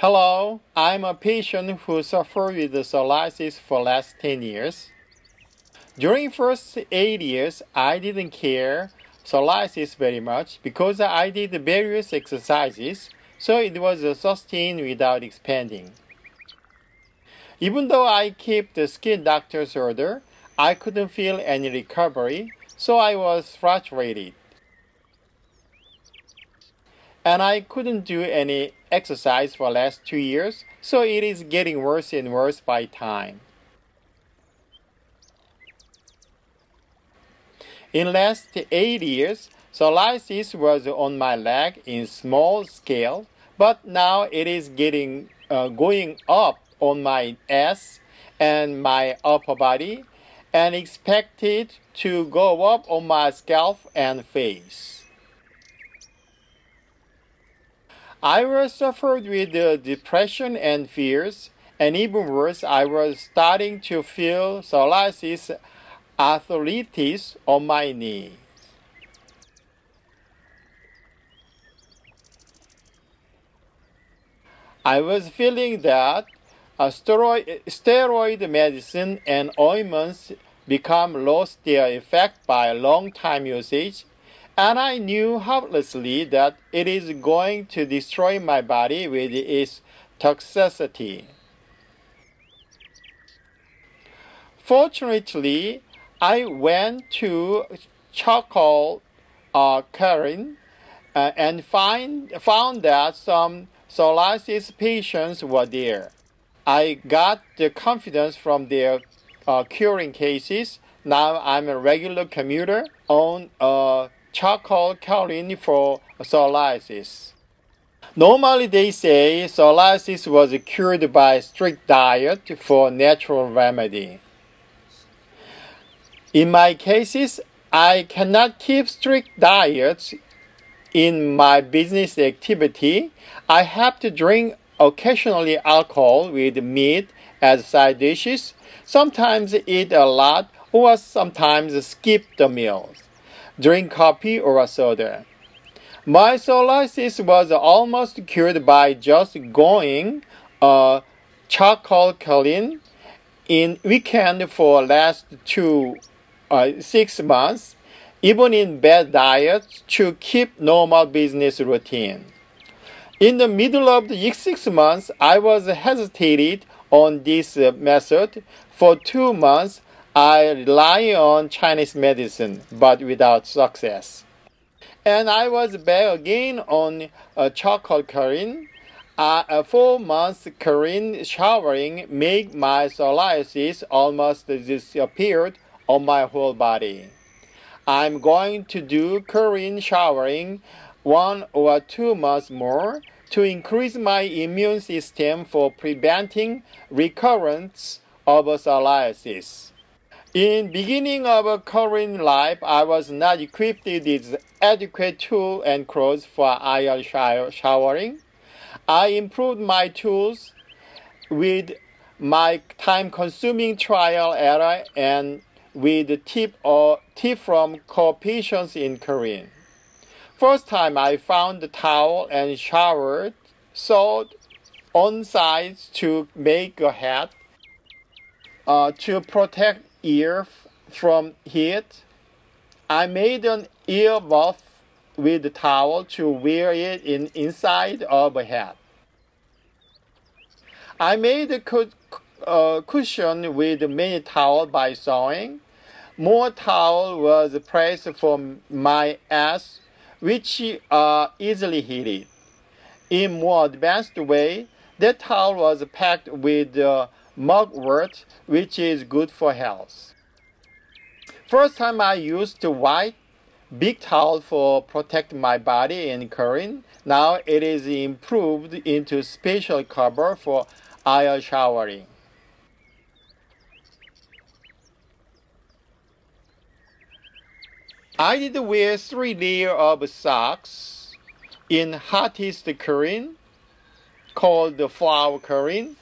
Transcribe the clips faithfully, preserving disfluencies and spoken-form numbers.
Hello, I'm a patient who suffered with psoriasis for last ten years. During first eight years, I didn't care psoriasis very much because I did various exercises, so it was sustained without expanding. Even though I kept the skin doctor's order, I couldn't feel any recovery, so I was frustrated. And I couldn't do any exercise for the last two years, so it is getting worse and worse by time. In last eight years, psoriasis was on my leg in small scale, but now it is getting uh, going up on my ass and my upper body, and expected to go up on my scalp and face. I was suffered with uh, depression and fears, and even worse, I was starting to feel psoriasis arthritis on my knees. I was feeling that uh, steroid, steroid medicine and ointments become lost their effect by long time usage. And I knew helplessly that it is going to destroy my body with its toxicity. Fortunately, I went to Charcoal uh, Karen uh, and find, found that some psoriasis patients were there. I got the confidence from their uh, curing cases. Now I'm a regular commuter on uh, Charcoal Karen for psoriasis. Normally they say psoriasis was cured by strict diet for natural remedy. In my cases, I cannot keep strict diets in my business activity. I have to drink occasionally alcohol with meat as side dishes, sometimes eat a lot, or sometimes skip the meals. Drink coffee or soda. My psoriasis was almost cured by just going uh, charcoal clean in weekend for last two, uh, six months, even in bad diet to keep normal business routine. In the middle of the six months, I was hesitated on this method. For two months, I rely on Chinese medicine, but without success. And I was back again on uh, charcoal Karen. Uh, a four month Karen showering made my psoriasis almost disappeared on my whole body. I'm going to do Karen showering one or two months more to increase my immune system for preventing recurrence of psoriasis. In beginning of a current life, I was not equipped with adequate tools and clothes for I R showering. I improved my tools with my time-consuming trial error and with the tip or tip from co-patients in Korea. First time I found the towel and showered, sewed on sides to make a hat uh, to protect ear from heat. I made an ear muff with the towel to wear it in inside of a hat. I made a cu uh, cushion with many towel by sewing. More towel was pressed from my ass, which are easily heated. In more advanced way, that towel was packed with uh, Mugwort, which is good for health. First time I used the white big towel for protect my body in Korean. Now it is improved into special cover for I R showering. I did wear three layers of socks in hottest Korean, called the flower Korean.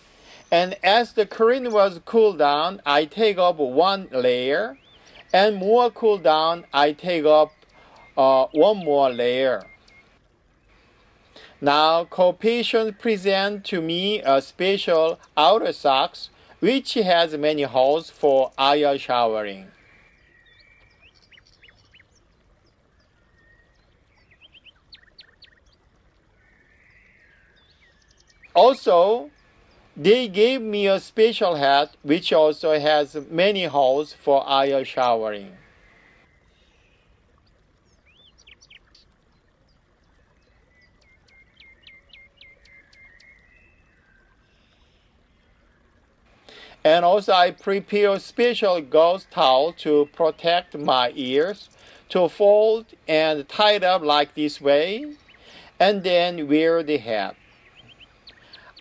And as the current was cooled down, I take up one layer, and more cooled down, I take up uh, one more layer. Now co-patient present to me a special outer socks which has many holes for I R showering. Also, they gave me a special hat which also has many holes for I R showering. And also I prepare a special gauze towel to protect my ears, to fold and tie it up like this way, and then wear the hat.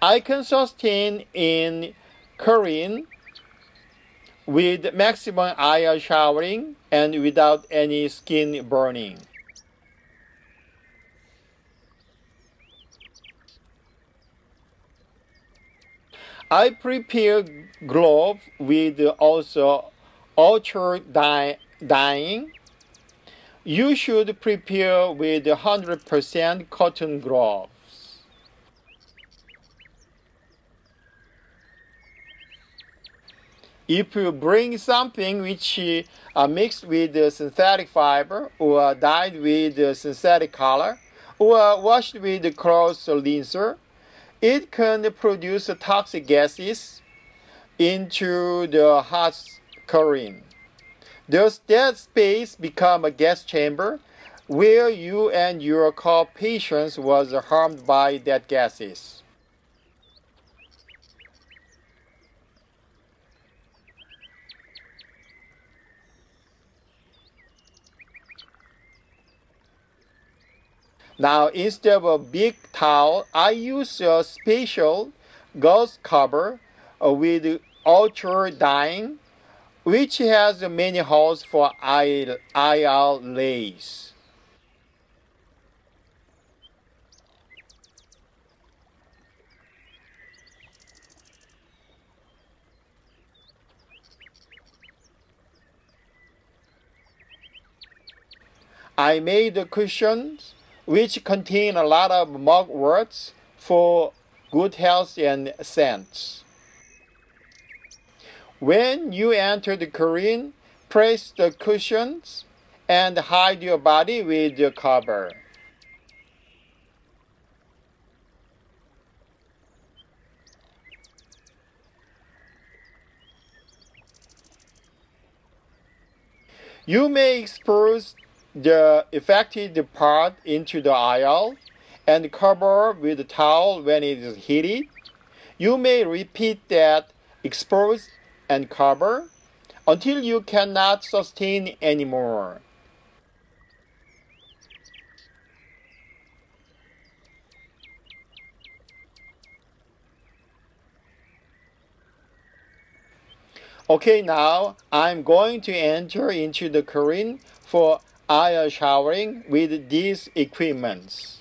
I can sustain in Korean with maximum I R showering and without any skin burning. I prepare glove with also ultra dye, dyeing. You should prepare with one hundred percent cotton glove. If you bring something which are mixed with the synthetic fiber or dyed with the synthetic color or washed with the cloth linser, it can produce toxic gases into the hot chlorine. Thus, that space become a gas chamber where you and your co-patients was harmed by that gases. Now, instead of a big towel, I use a special gauze cover with ultra dyeing, which has many holes for I R lace. I made the cushions, which contain a lot of mugworts for good health and scents. When you enter the Korean, press the cushions and hide your body with the cover. You may expose the affected part into the aisle and cover with the towel when it is heated. You may repeat that expose and cover until you cannot sustain anymore. Okay, now I'm going to enter into the Korean for I R showering with these equipments.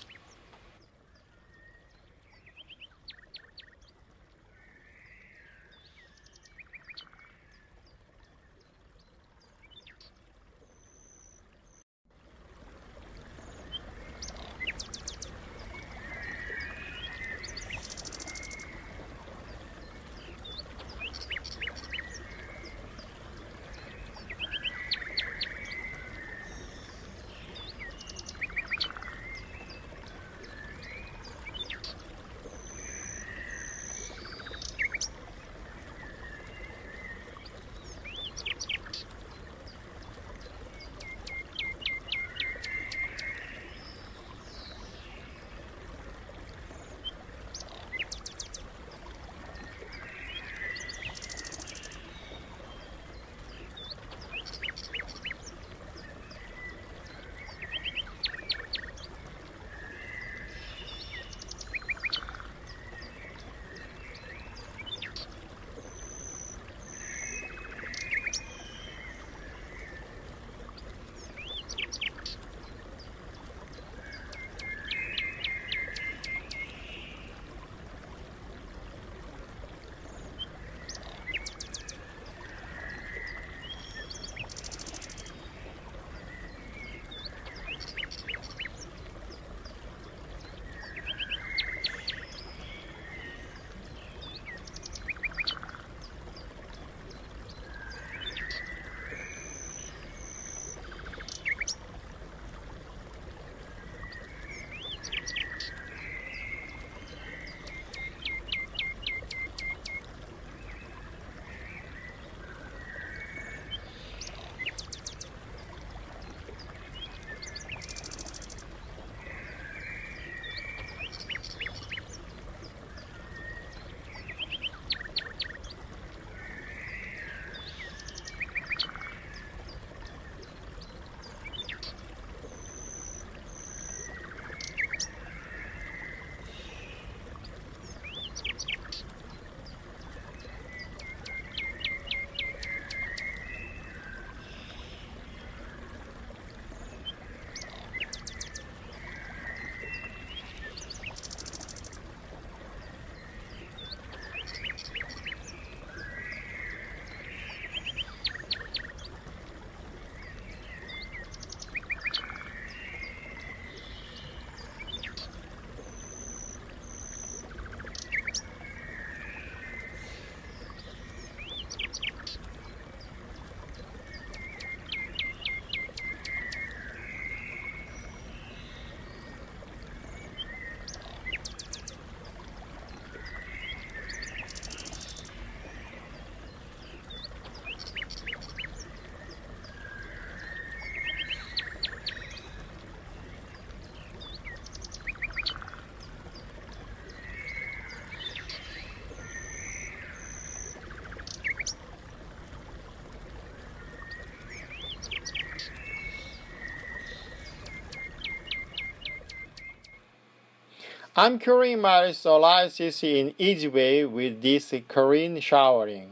I'm curing my psoriasis in easy way with this Korean showering.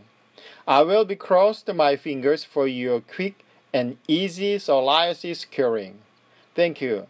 I will be crossing my fingers for your quick and easy psoriasis curing. Thank you.